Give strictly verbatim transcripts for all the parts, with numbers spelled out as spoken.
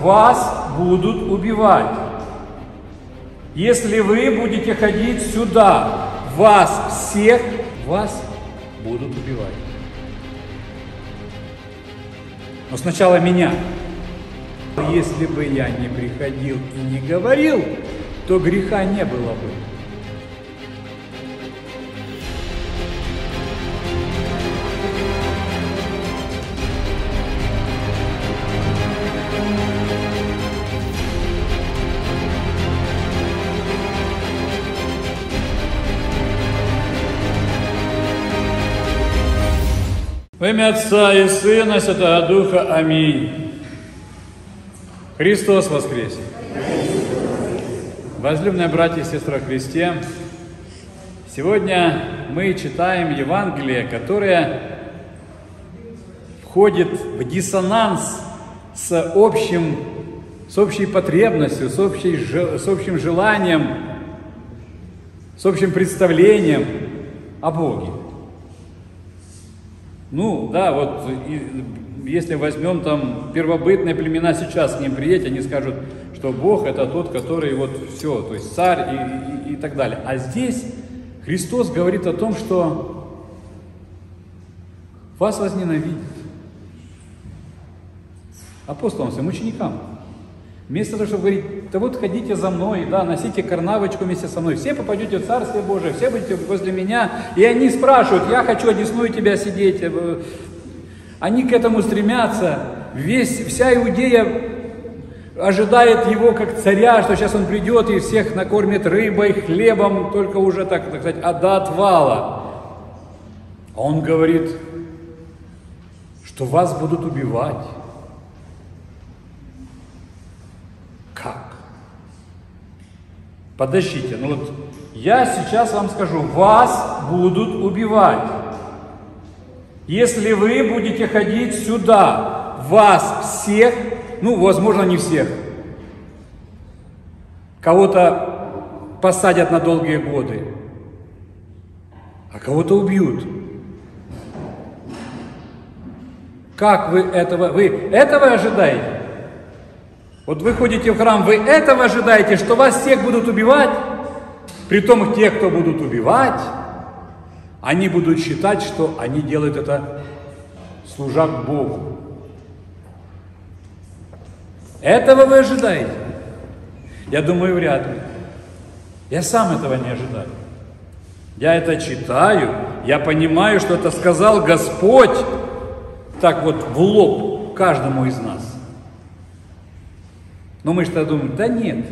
вас будут убивать. Если вы будете ходить сюда, вас всех, вас будут убивать. Но сначала меня. Если бы я не приходил и не говорил, то греха не было бы. Во имя Отца и Сына, Святого Духа. Аминь. Христос воскресе! Возлюбленные братья и сестры во Христе, сегодня мы читаем Евангелие, которое входит в диссонанс с, общим, с общей потребностью, с, общей, с общим желанием, с общим представлением о Боге. Ну, да, вот и, если возьмем там первобытные племена, сейчас к ним приедь, они скажут, что Бог это тот, который вот все, то есть царь и, и, и так далее. А здесь Христос говорит о том, что вас возненавидят. Апостолам своим, ученикам. Вместо того, чтобы говорить, да вот ходите за мной, да, носите карнавочку вместе со мной, все попадете в Царствие Божие, все будете возле меня. И они спрашивают, я хочу одесную тебя сидеть. Они к этому стремятся. Весь, вся Иудея ожидает его как царя, что сейчас он придет и всех накормит рыбой, хлебом, только уже, так, так сказать, до отвала. А он говорит, что вас будут убивать. Как? Подождите, ну вот я сейчас вам скажу, вас будут убивать. Если вы будете ходить сюда, вас всех, ну, возможно, не всех, кого-то посадят на долгие годы, а кого-то убьют. Как вы этого, вы этого ожидаете? Вот вы ходите в храм, вы этого ожидаете, что вас всех будут убивать? Притом те, кто будут убивать, они будут считать, что они делают это служа Богу. Этого вы ожидаете? Я думаю, вряд ли. Я сам этого не ожидаю. Я это читаю, я понимаю, что это сказал Господь, так вот в лоб каждому из нас. Но мы что думаем, да нет.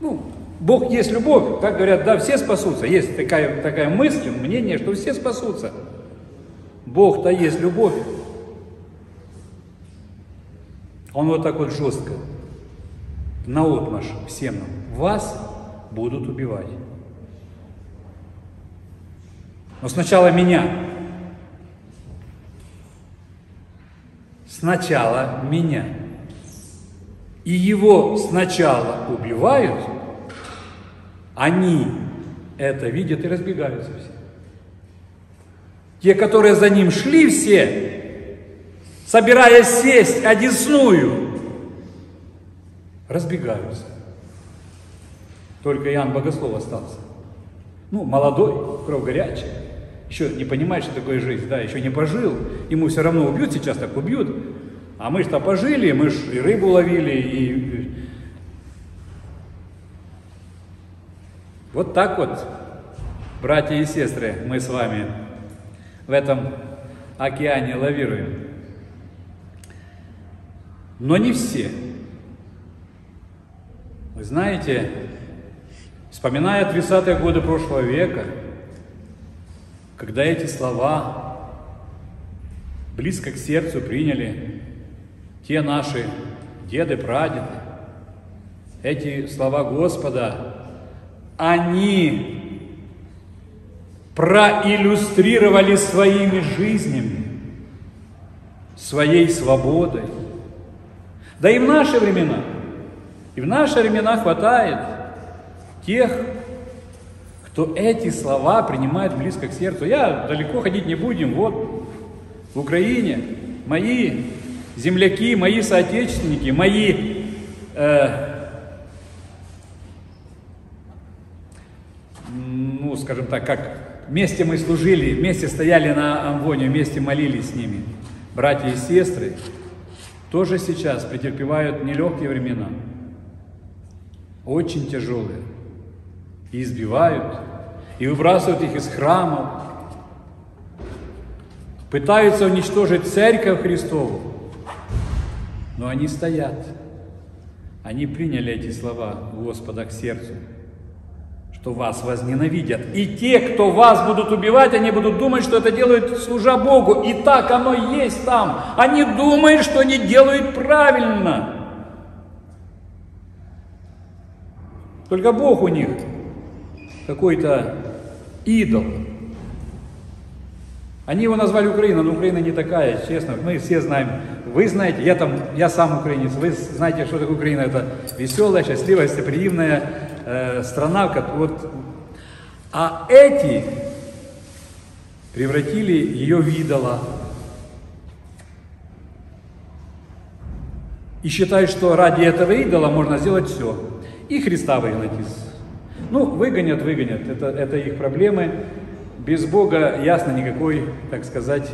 Ну, Бог есть любовь, так говорят, да, все спасутся. Есть такая, такая мысль, мнение, что все спасутся. Бог-то есть любовь. Он вот так вот жестко, наотмашь всем нам, вас будут убивать. Но сначала меня. Сначала меня. И его сначала убивают, они это видят и разбегаются все. Те, которые за ним шли все, собираясь сесть одесную, разбегаются. Только Иоанн Богослов остался. Ну, молодой, кровь горячая, еще не понимает, что такое жизнь, да, еще не пожил, ему все равно убьют, сейчас так убьют. А мы что пожили, мы ж и рыбу ловили, и... Вот так вот, братья и сестры, мы с вами в этом океане лавируем. Но не все. Вы знаете, вспоминая тридцатые годы прошлого века, когда эти слова близко к сердцу приняли те наши деды, прадеды, эти слова Господа, они проиллюстрировали своими жизнями, своей свободой. Да и в наши времена, и в наши времена хватает тех, кто эти слова принимает близко к сердцу. Я далеко ходить не будем, вот в Украине мои земляки, мои соотечественники, мои э, ну, скажем так, как вместе мы служили, вместе стояли на Амвоне, вместе молились с ними, братья и сестры, тоже сейчас претерпевают нелегкие времена, очень тяжелые, и избивают, и выбрасывают их из храмов, пытаются уничтожить Церковь Христову, но они стоят, они приняли эти слова Господа к сердцу, что вас возненавидят. И те, кто вас будут убивать, они будут думать, что это делают служа Богу. И так оно есть там. Они думают, что они делают правильно. Только Бог у них какой-то идол. Они его назвали Украина, но Украина не такая, честно. Мы все знаем. Вы знаете, я, там, я сам украинец, вы знаете, что такое Украина. Это веселая, счастливая, гостеприимная э, страна. Как, вот. А эти превратили ее в идола. И считают, что ради этого идола можно сделать все. И Христа выгнать из... Ну, выгонят, выгонят. Это, это их проблемы. Без Бога, ясно, никакой, так сказать...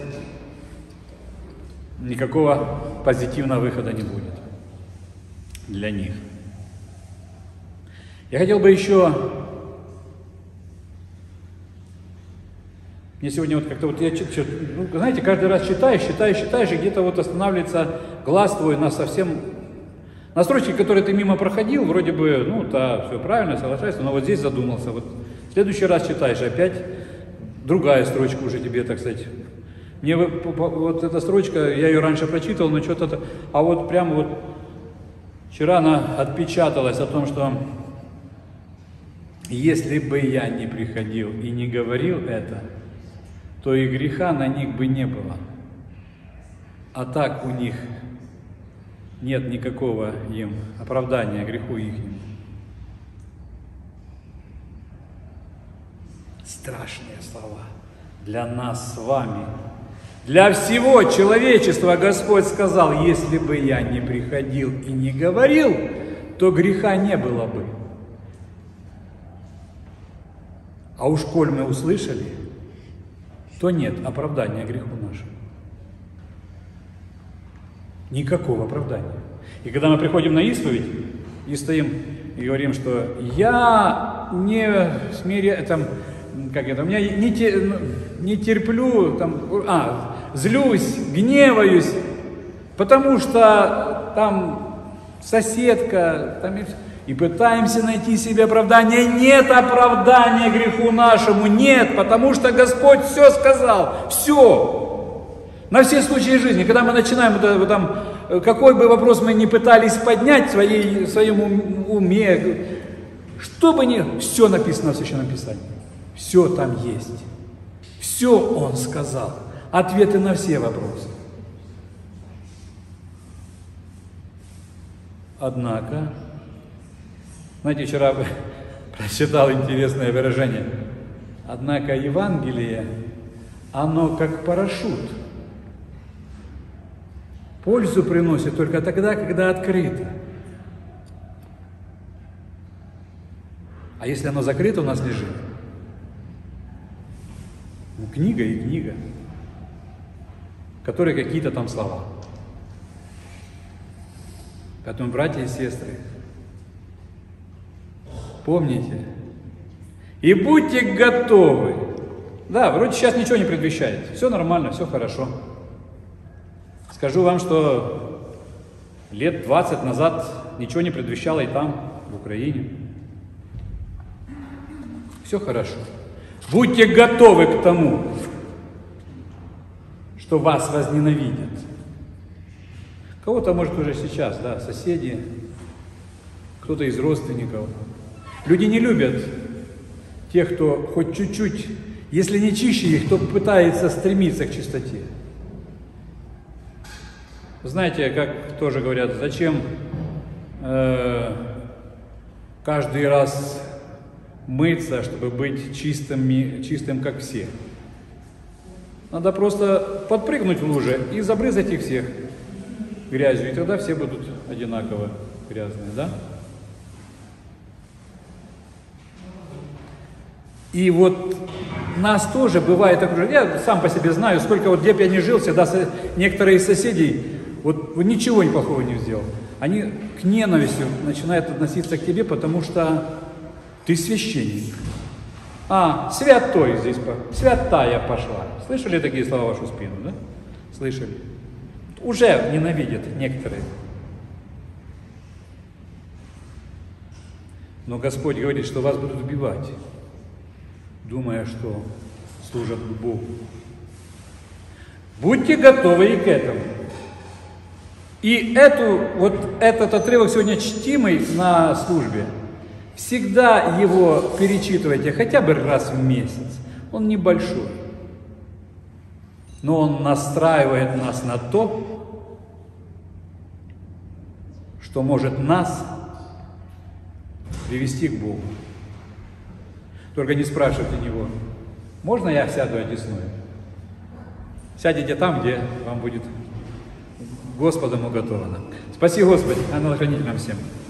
Никакого позитивного выхода не будет для них. Я хотел бы еще... Мне сегодня вот как-то вот я читаю, ну, знаете, каждый раз читаешь, читаешь, читаешь, и где-то вот останавливается глаз твой на совсем... На строчке, которые ты мимо проходил, вроде бы, ну, да, все правильно, соглашаюсь, но вот здесь задумался. Вот в следующий раз читаешь, опять другая строчка уже тебе, так сказать... Мне вот эта строчка, я ее раньше прочитывал, но что-то... А вот прямо вот вчера она отпечаталась о том, что если бы я не приходил и не говорил это, то и греха на них бы не было. А так у них нет никакого им оправдания греху их. Страшные слова для нас с вами. Для всего человечества Господь сказал, если бы я не приходил и не говорил, то греха не было бы. А уж коль мы услышали, то нет оправдания греху нашему. Никакого оправдания. И когда мы приходим на исповедь и стоим и говорим, что я не смиряюсь, там, как это, у меня не те... Не терплю, там, а, злюсь, гневаюсь, потому что там соседка, там, и пытаемся найти себе оправдание. Нет оправдания греху нашему, нет, потому что Господь все сказал, все, на все случаи жизни. Когда мы начинаем, там, какой бы вопрос мы ни пытались поднять в, своей, в своем уме, что бы ни, все написано в Священном Писании, все там есть. Все он сказал. Ответы на все вопросы. Однако, знаете, вчера прочитал интересное выражение. Однако Евангелие, оно как парашют. Пользу приносит только тогда, когда открыто. А если оно закрыто, у нас лежит. Книга и книга, которые какие-то там слова. Поэтому, братья и сестры, помните и будьте готовы. Да, вроде сейчас ничего не предвещает, все нормально, все хорошо. Скажу вам, что лет двадцать назад ничего не предвещало и там, в Украине. Все хорошо. Будьте готовы к тому, что вас возненавидят. Кого-то, может, уже сейчас, да, соседи, кто-то из родственников. Люди не любят тех, кто хоть чуть-чуть, если не чище их, то пытается стремиться к чистоте. Знаете, как тоже говорят, зачем э, каждый раз... мыться, чтобы быть чистыми, чистым, как все. Надо просто подпрыгнуть в луже и забрызгать их всех. грязью, и тогда все будут одинаково грязные, да? И вот нас тоже бывает окружение. Я сам по себе знаю, сколько вот где бы я ни жил, всегда некоторые из соседей вот, вот ничего плохого не сделал. Они к ненависти начинают относиться к тебе, потому что ты священник. А, святой здесь, святая пошла. Слышали такие слова в вашу спину, да? Слышали? Уже ненавидят некоторые. Но Господь говорит, что вас будут убивать, думая, что служат Богу. Будьте готовы и к этому. И эту, вот этот отрывок сегодня чтимый на службе, всегда его перечитывайте хотя бы раз в месяц. Он небольшой, но он настраивает нас на то, что может нас привести к Богу. Только не спрашивайте него, можно я сяду одесную? Сядете там, где вам будет Господом уготовано. Спаси Господи, а ангел-хранитель нам всем.